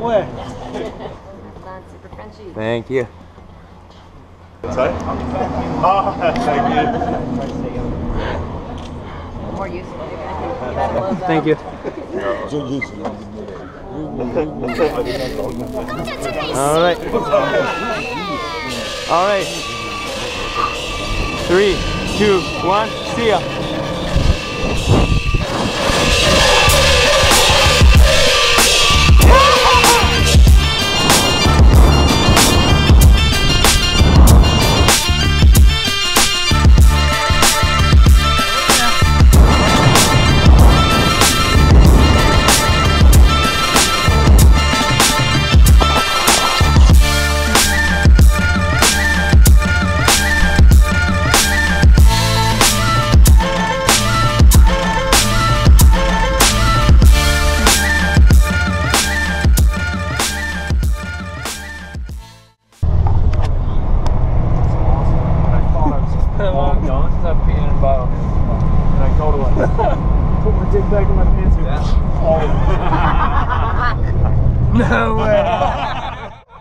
Where? Non-super Frenchy. Thank you. Sorry? Oh, thank you. More useful. Thank you. All right. All right. 3, 2, 1. See ya. No way.